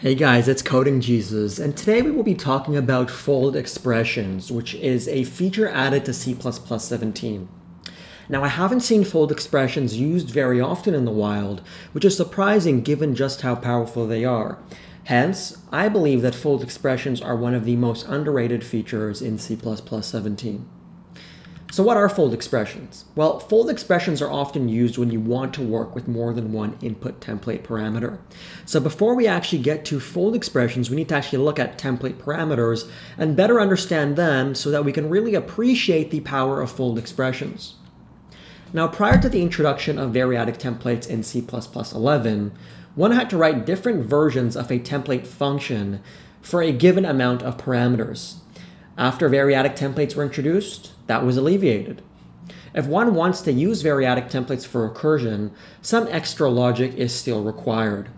Hey guys, it's Coding Jesus, and today we will be talking about fold expressions, which is a feature added to C++17. Now, I haven't seen fold expressions used very often in the wild, which is surprising given just how powerful they are. Hence, I believe that fold expressions are one of the most underrated features in C++17. So what are fold expressions? Well, fold expressions are often used when you want to work with more than one input template parameter. So before we actually get to fold expressions, we need to actually look at template parameters and better understand them so that we can really appreciate the power of fold expressions. Now, prior to the introduction of variadic templates in C++11, one had to write different versions of a template function for a given amount of parameters. After variadic templates were introduced, that was alleviated. If one wants to use variadic templates for recursion, some extra logic is still required.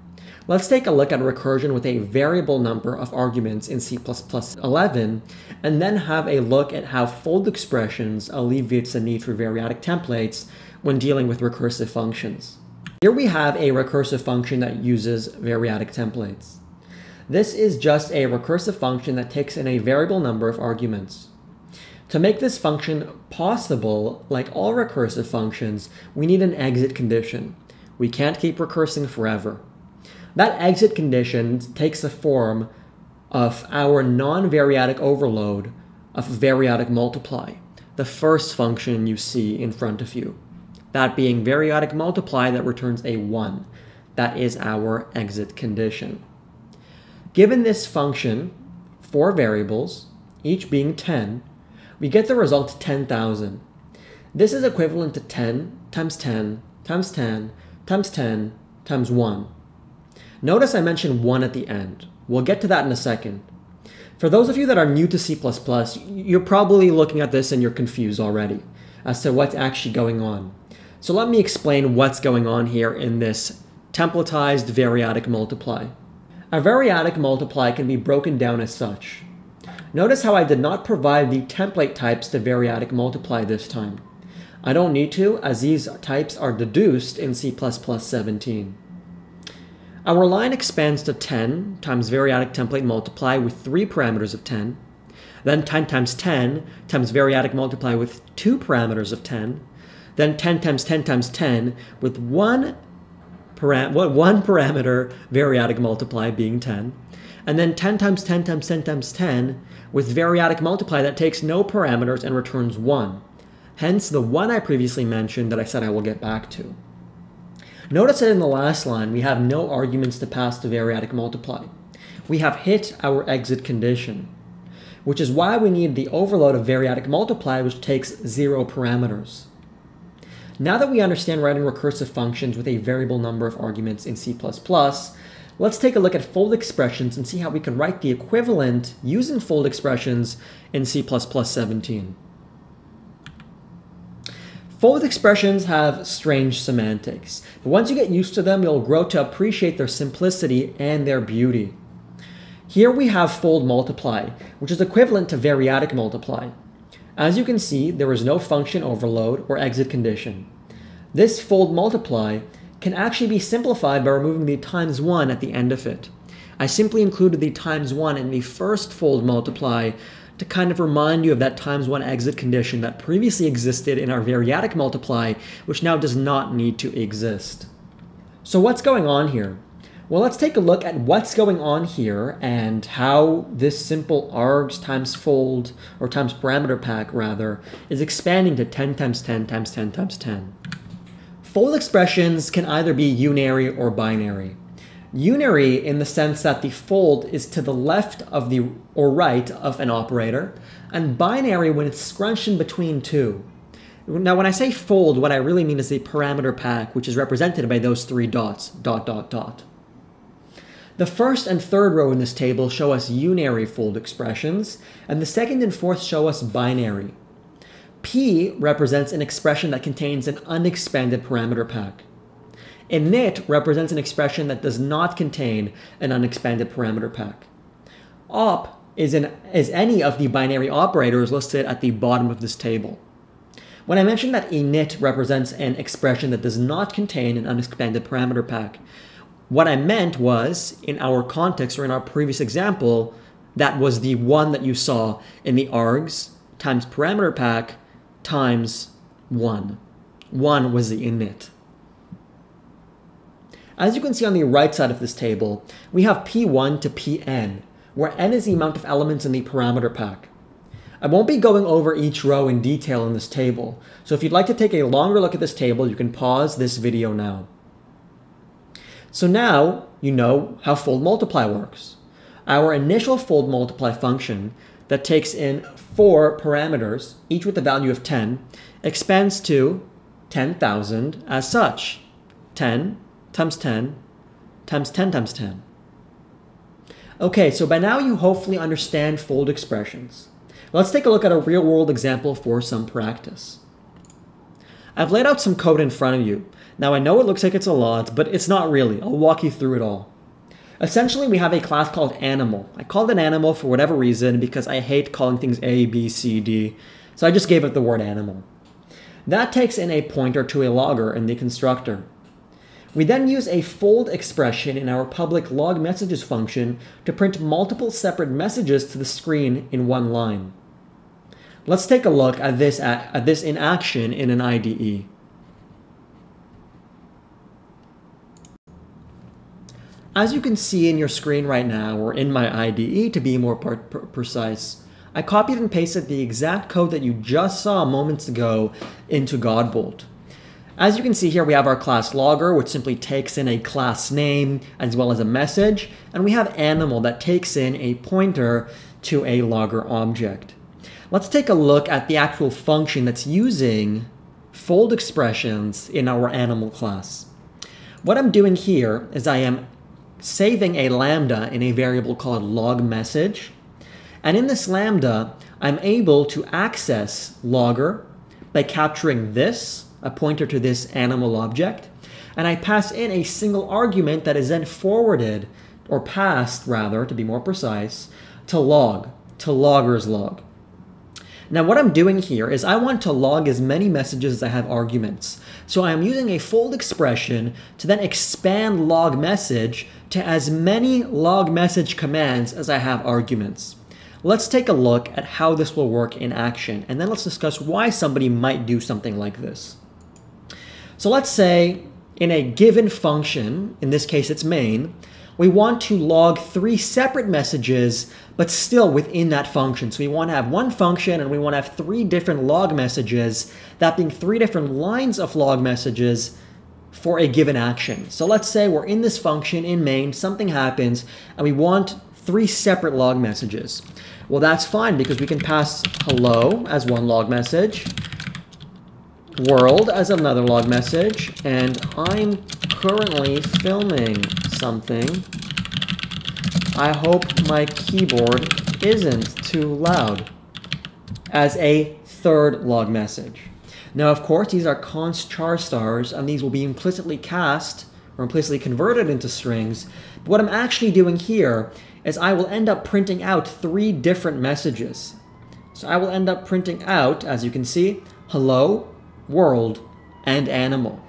Let's take a look at recursion with a variable number of arguments in C++11, and then have a look at how fold expressions alleviates the need for variadic templates when dealing with recursive functions. Here we have a recursive function that uses variadic templates. This is just a recursive function that takes in a variable number of arguments. To make this function possible, like all recursive functions, we need an exit condition. We can't keep recursing forever. That exit condition takes the form of our non-variadic overload of variadic multiply, the first function you see in front of you. That being variadic multiply that returns a 1. That is our exit condition. Given this function, 4 variables, each being 10, we get the result 10,000. This is equivalent to 10 times 10 times 10 times 10 times 1. Notice I mentioned 1 at the end. We'll get to that in a second. For those of you that are new to C++, you're probably looking at this and you're confused already as to what's actually going on. So let me explain what's going on here in this templatized variadic multiply. A variadic multiply can be broken down as such. Notice how I did not provide the template types to variadic multiply this time. I don't need to, as these types are deduced in C++17. Our line expands to 10 times variadic template multiply with 3 parameters of 10, then 10 times 10 times variadic multiply with 2 parameters of 10, then 10 times 10 times 10 with one parameter variadic multiply being 10, and then 10 times 10 times 10 times 10 with variadic multiply that takes no parameters and returns 1. Hence the 1 I previously mentioned that I said I will get back to. Notice that in the last line we have no arguments to pass to variadic multiply. We have hit our exit condition, which is why we need the overload of variadic multiply, which takes 0 parameters. Now that we understand writing recursive functions with a variable number of arguments in C++, let's take a look at fold expressions and see how we can write the equivalent using fold expressions in C++17. Fold expressions have strange semantics, but once you get used to them, you'll grow to appreciate their simplicity and their beauty. Here we have fold multiply, which is equivalent to variadic multiply. As you can see, there is no function overload or exit condition. This fold multiply can actually be simplified by removing the times 1 at the end of it. I simply included the times 1 in the first fold multiply to kind of remind you of that times 1 exit condition that previously existed in our variadic multiply, which now does not need to exist. So what's going on here? Well, let's take a look at what's going on here and how this simple args times fold, or times parameter pack rather, is expanding to 10 times 10 times 10 times 10. Fold expressions can either be unary or binary. Unary in the sense that the fold is to the left of the or right of an operator, and binary when it's scrunched in between two. Now, when I say fold, what I really mean is the parameter pack, which is represented by those 3 dots, dot, dot, dot. The first and third row in this table show us unary fold expressions, and the second and fourth show us binary. P represents an expression that contains an unexpanded parameter pack. Init represents an expression that does not contain an unexpanded parameter pack. Op is any of the binary operators listed at the bottom of this table. When I mentioned that init represents an expression that does not contain an unexpanded parameter pack, What I meant was, in our context or in our previous example, that was the one that you saw in the args times parameter pack times 1. 1 was the init. As you can see on the right side of this table, we have p1 to pn, where n is the amount of elements in the parameter pack. I won't be going over each row in detail in this table, so if you'd like to take a longer look at this table, you can pause this video now. So now you know how fold multiply works. Our initial fold multiply function that takes in 4 parameters, each with a value of 10, expands to 10,000 as such. 10 times 10 times 10 times 10. Okay, so by now you hopefully understand fold expressions. Let's take a look at a real-world example for some practice. I've laid out some code in front of you. Now I know it looks like it's a lot, but it's not really. I'll walk you through it all. Essentially, we have a class called Animal. I called it Animal for whatever reason because I hate calling things A, B, C, D, so I just gave it the word Animal. That takes in a pointer to a logger in the constructor. We then use a fold expression in our public log messages function to print multiple separate messages to the screen in one line. Let's take a look at this in action in an IDE. As you can see in your screen right now, or in my IDE to be more precise, I copied and pasted the exact code that you just saw moments ago into Godbolt. As you can see here, we have our class logger, which simply takes in a class name as well as a message, and we have animal that takes in a pointer to a logger object. Let's take a look at the actual function that's using fold expressions in our animal class. What I'm doing here is I am saving a lambda in a variable called log message, and in this lambda, I'm able to access logger by capturing this, a pointer to this animal object, and I pass in a single argument that is then forwarded, or passed rather, to be more precise, to log, to logger's log. Now what I'm doing here is I want to log as many messages as I have arguments. So I'm using a fold expression to then expand log message to as many log message commands as I have arguments. Let's take a look at how this will work in action, and then let's discuss why somebody might do something like this. So let's say in a given function, in this case it's main, we want to log 3 separate messages, but still within that function. So we want to have one function and we want to have 3 different log messages, that being 3 different lines of log messages for a given action. So let's say we're in this function in main, something happens, and we want 3 separate log messages. Well, that's fine because we can pass hello as one log message, world as another log message, and I'm currently filming something. I hope my keyboard isn't too loud as a 3rd log message. Now, of course, these are const char stars, and these will be implicitly cast or implicitly converted into strings. But what I'm actually doing here is I will end up printing out 3 different messages. So I will end up printing out, as you can see, hello, world, and animal.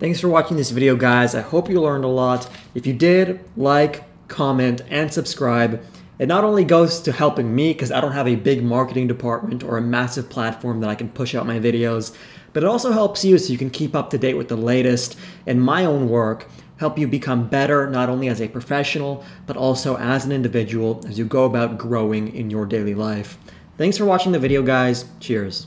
Thanks for watching this video, guys. I hope you learned a lot. If you did, like, comment, and subscribe. It not only goes to helping me, because I don't have a big marketing department or a massive platform that I can push out my videos, but it also helps you so you can keep up to date with the latest in my own work, help you become better not only as a professional, but also as an individual as you go about growing in your daily life. Thanks for watching the video, guys. Cheers.